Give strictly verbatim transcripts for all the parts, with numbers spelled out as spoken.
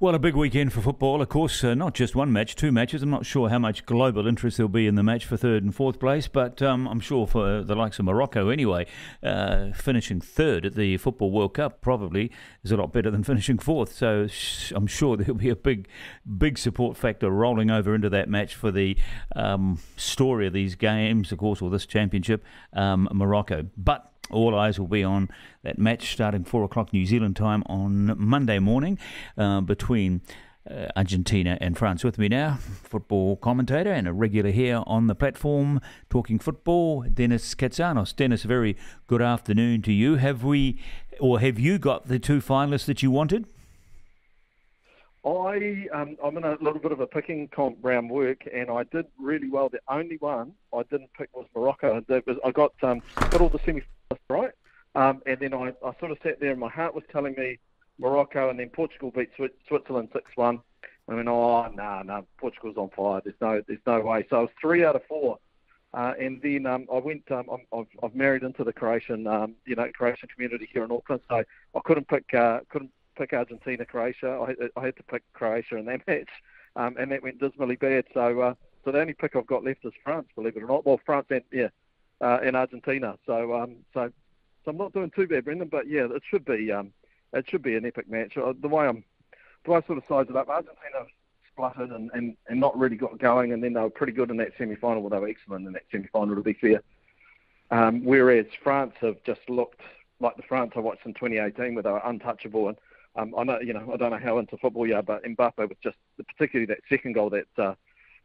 Well, a big weekend for football, of course, uh, not just one match, two matches. I'm not sure how much global interest there'll be in the match for third and fourth place, but um, I'm sure for the likes of Morocco anyway, uh, finishing third at the Football World Cup probably is a lot better than finishing fourth, so sh- I'm sure there'll be a big, big support factor rolling over into that match for the um, story of these games, of course, or this championship, um, Morocco. But all eyes will be on that match starting four o'clock New Zealand time on Monday morning uh, between uh, Argentina and France. With me now, football commentator and a regular here on the platform, Talking Football, Dennis Katsanos. Dennis, a very good afternoon to you. Have we, or have you got the two finalists that you wanted? I, um, I'm in a little bit of a picking comp round work, and I did really well. The only one I didn't pick was Morocco. I got, um, got all the semi right? Um, and then I, I sort of sat there and my heart was telling me Morocco, and then Portugal beat Switzerland six one. I went, oh, no, nah, no, nah, Portugal's on fire. There's no there's no way. So I was three out of four. Uh, and then um, I went, um, I've, I've married into the Croatian, um, you know, Croatian community here in Auckland, so I couldn't pick uh, couldn't pick Argentina, Croatia. I, I had to pick Croatia in that match, um, and that went dismally bad. So uh, so the only pick I've got left is France, believe it or not. Well, France and, yeah. Uh, in Argentina, so um, so so I'm not doing too bad, Brendan. But yeah, it should be um, it should be an epic match. The way I'm, the way I sort of sized it up, Argentina spluttered and, and, and not really got going, and then they were pretty good in that semi-final. Well, they were excellent in that semi-final, to be fair. Um, whereas France have just looked like the France I watched in twenty eighteen, where they were untouchable. And um, I know, you know, I don't know how into football you are, but Mbappé was just, particularly that second goal that. Uh,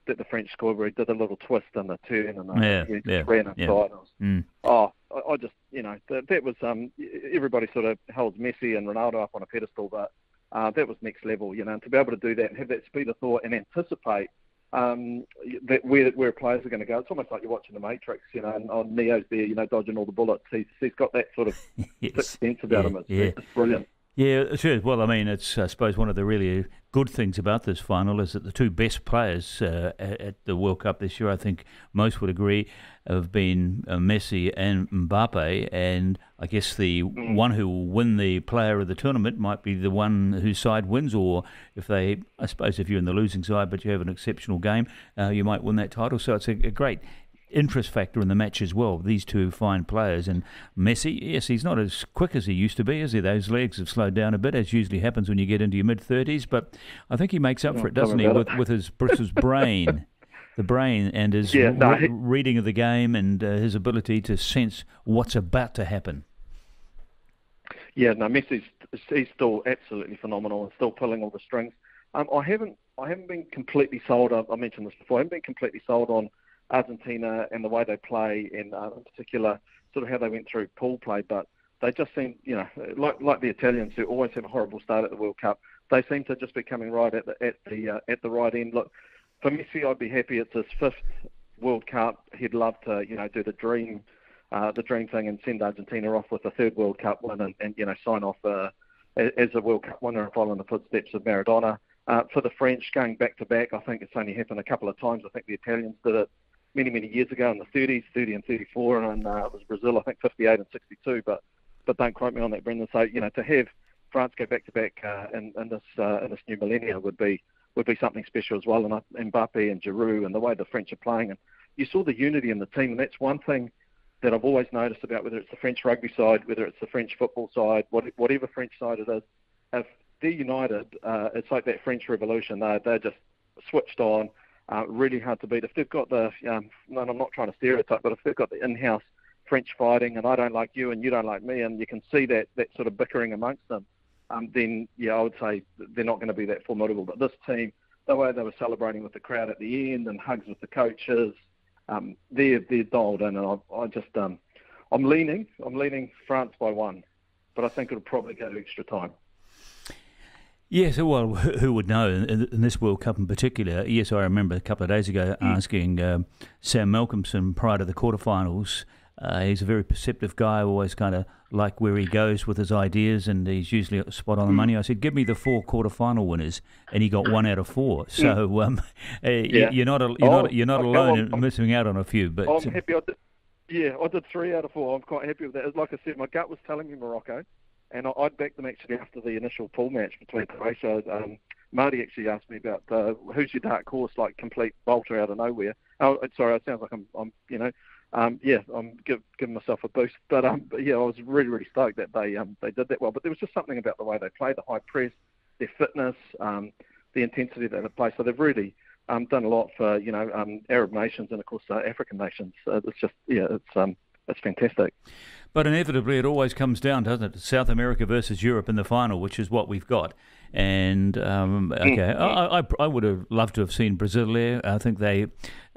that the French scored, where he did a little twist and a turn and a, yeah, yeah, ran inside. Yeah. Was, mm. Oh, I, I just, you know, that, that was, um, everybody sort of held Messi and Ronaldo up on a pedestal, but uh, that was next level, you know, and to be able to do that and have that speed of thought and anticipate um, that where, where players are going to go. It's almost like you're watching The Matrix, you know, and oh, Neo's there, you know, dodging all the bullets. He's, he's got that sort of yes. sixth sense about yeah, him. It's, yeah. it's brilliant. Yeah, sure. Well, I mean, it's, I suppose, one of the really good things about this final is that the two best players uh, at the World Cup this year, I think most would agree, have been uh, Messi and Mbappe. And I guess the mm. one who will win the player of the tournament might be the one whose side wins, or if they, I suppose, if you're in the losing side but you have an exceptional game, uh, you might win that title. So it's a, a great interest factor in the match as well, these two fine players. And Messi, yes, he's not as quick as he used to be, is he? Those legs have slowed down a bit, as usually happens when you get into your mid-thirties, but I think he makes up for it, doesn't he, with, with his, his brain, the brain and his yeah, no, re- he... reading of the game and uh, his ability to sense what's about to happen. Yeah, no, Messi's he's still absolutely phenomenal and still pulling all the strings. Um, I haven't I haven't been completely sold, I, I mentioned this before, I haven't been completely sold on Argentina and the way they play, and uh, in particular, sort of how they went through pool play. But they just seem, you know, like like the Italians who always have a horrible start at the World Cup. They seem to just be coming right at the at the uh, at the right end. Look, for Messi, I'd be happy. It's his fifth World Cup. He'd love to, you know, do the dream, uh, the dream thing, and send Argentina off with a third World Cup win, and, and you know, sign off uh, as a World Cup winner and follow in the footsteps of Maradona. Uh, for the French, going back to back, I think it's only happened a couple of times. I think the Italians did it many, many years ago in the thirties, thirty and thirty-four, and uh, it was Brazil, I think, fifty-eight and sixty-two, but but don't quote me on that, Brendan. So, you know, to have France go back-to-back uh, in, in, this, uh, in this new millennia would be would be something special as well, and Mbappé and Giroud and the way the French are playing. And you saw the unity in the team, and that's one thing that I've always noticed about whether it's the French rugby side, whether it's the French football side, what, whatever French side it is, if they're united, uh, it's like that French Revolution. They're, they're just switched on. Uh, really hard to beat. If they've got the, um, and I'm not trying to stereotype, but if they've got the in-house French fighting, and I don't like you and you don't like me, and you can see that, that sort of bickering amongst them, um, then, yeah, I would say they're not going to be that formidable. But this team, the way they were celebrating with the crowd at the end and hugs with the coaches, um, they're, they're dialed in. And I, I just, um, I'm leaning, I'm leaning France by one, but I think it'll probably go to extra time. Yes, well, who would know, in this World Cup in particular. Yes, I remember a couple of days ago asking um, Sam Malcolmson prior to the quarterfinals. Uh, he's a very perceptive guy, always kind of like where he goes with his ideas, and he's usually spot on the money. I said, give me the four quarterfinal winners, and he got one out of four. So um, yeah. you're not you're oh, not, you're not okay, alone I'm, in missing out on a few. But I'm happy. I did, yeah, I did three out of four. I'm quite happy with that. Like I said, my gut was telling me Morocco. And I'd back them actually after the initial pool match between Croatia, um, Marty actually asked me about uh, who's your dark horse, like complete bolter out of nowhere. Oh, sorry, it sounds like I'm, I'm you know, um, yeah, I'm give, giving myself a boost. But, um, but yeah, I was really, really stoked that they um, they did that well. But there was just something about the way they play, the high press, their fitness, um, the intensity that they play. So they've really um, done a lot for, you know, um, Arab nations and, of course, uh, African nations. Uh, it's just, yeah, it's... Um, That's fantastic. But inevitably, it always comes down, doesn't it? South America versus Europe in the final, which is what we've got. And, um, okay, mm. I, I, I would have loved to have seen Brazil there. I think they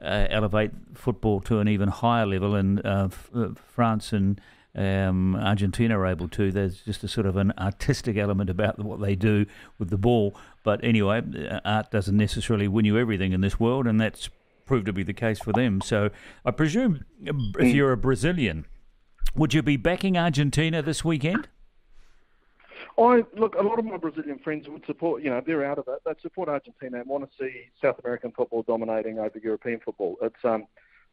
uh, elevate football to an even higher level, and uh, France and um, Argentina are able to. There's just a sort of an artistic element about what they do with the ball. But anyway, art doesn't necessarily win you everything in this world, and that's proved to be the case for them. So I presume if you're a Brazilian, would you be backing Argentina this weekend? I look, a lot of my Brazilian friends would support, you know, they're out of it. They support Argentina and want to see South American football dominating over European football. It's um,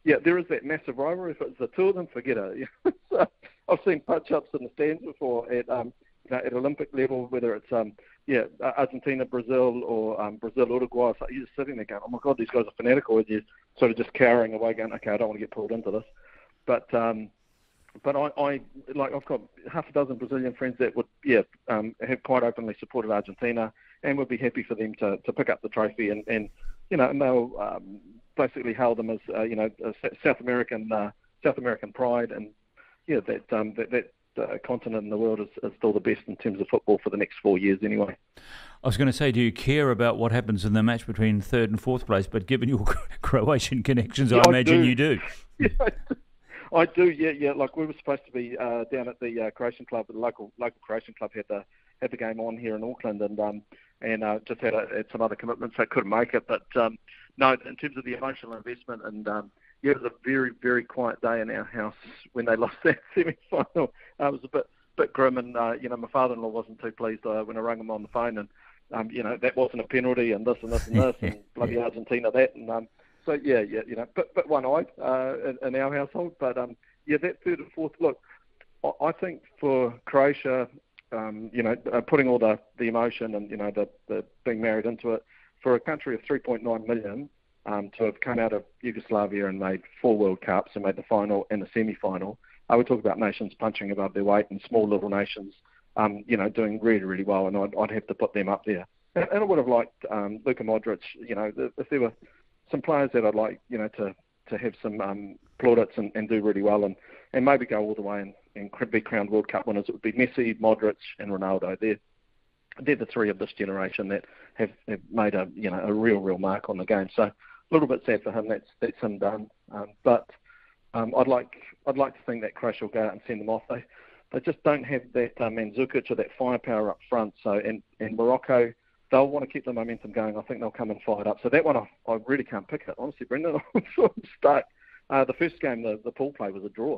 yeah, there is that massive rivalry. If it's the two of them, forget it. So I've seen punch-ups in the stands before at um, you know, at Olympic level, whether it's um, yeah, Argentina, Brazil, or um, Brazil, Uruguay. So you're just sitting there going, oh my God, these guys are fanatical. And you're sort of just cowering away going, okay, I don't want to get pulled into this. But um, but I, I, like, I've got half a dozen Brazilian friends that would, yeah, um, have quite openly supported Argentina and would be happy for them to, to pick up the trophy. And, and you know, and they'll um, basically hail them as, uh, you know, South American uh, South American pride. And, yeah, that um, that, that Uh, continent in the world is, is still the best in terms of football for the next four years anyway. I was going to say, do you care about what happens in the match between third and fourth place? But given your Croatian connections, yeah, I, I imagine do. you do. Yeah, I do. I do, yeah, yeah. Like, we were supposed to be uh, down at the uh, Croatian club, the local local Croatian club had the had the game on here in Auckland, and um, and uh, just had, a, had some other commitments, so I couldn't make it. But um, no, in terms of the emotional investment and um, yeah, it was a very, very quiet day in our house when they lost that semi-final. Uh, it was a bit bit grim, and, uh, you know, my father-in-law wasn't too pleased uh, when I rang him on the phone, and, um, you know, that wasn't a penalty, and this and this and this, and bloody Argentina that, and um, so, yeah, yeah, you know, but, but one-eyed uh, in, in our household. But, um, yeah, that third and fourth, look, I, I think for Croatia, um, you know, uh, putting all the, the emotion and, you know, the, the being married into it, for a country of three point nine million, Um, to have come out of Yugoslavia and made four World Cups and made the final and the semi-final. I would talk about nations punching above their weight and small little nations, um, you know, doing really, really well, and I'd, I'd have to put them up there. And, and I would have liked um, Luka Modric, you know, if there were some players that I'd like, you know, to, to have some um, plaudits and, and do really well and, and maybe go all the way and, and be crowned World Cup winners. It would be Messi, Modric and Ronaldo. They're, they're the three of this generation that have, have made a, you know, a real, real mark on the game. So, a little bit sad for him. That's that's him done. Um, but um, I'd like I'd like to think that Croatia will go out and send them off. They they just don't have that uh, Manzukic or that firepower up front. So and, and Morocco, they'll want to keep the momentum going. I think they'll come and fire it up. So that one I, I really can't pick it. Honestly, Brendan, I'm stuck. Uh, the first game, the, the pool play was a draw,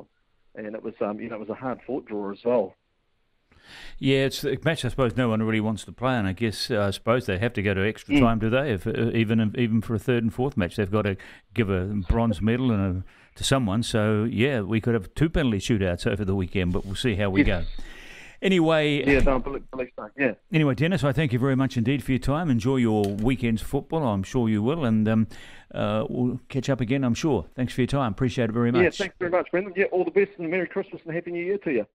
and it was um you know it was a hard fought draw as well. Yeah, it's a match I suppose no one really wants to play, and I guess uh, I suppose they have to go to extra mm. time, do they? If, uh, even even for a third and fourth match, they've got to give a bronze medal and a, to someone. So yeah, we could have two penalty shootouts over the weekend, but we'll see how we yes. go. Anyway, yeah, no, believe, believe so. yeah. Anyway, Dennis, I thank you very much indeed for your time. Enjoy your weekend's football. I'm sure you will, and um, uh, we'll catch up again, I'm sure. Thanks for your time. Appreciate it very much. Yeah, thanks very much, Brendan. Yeah, all the best, and Merry Christmas and Happy New Year to you.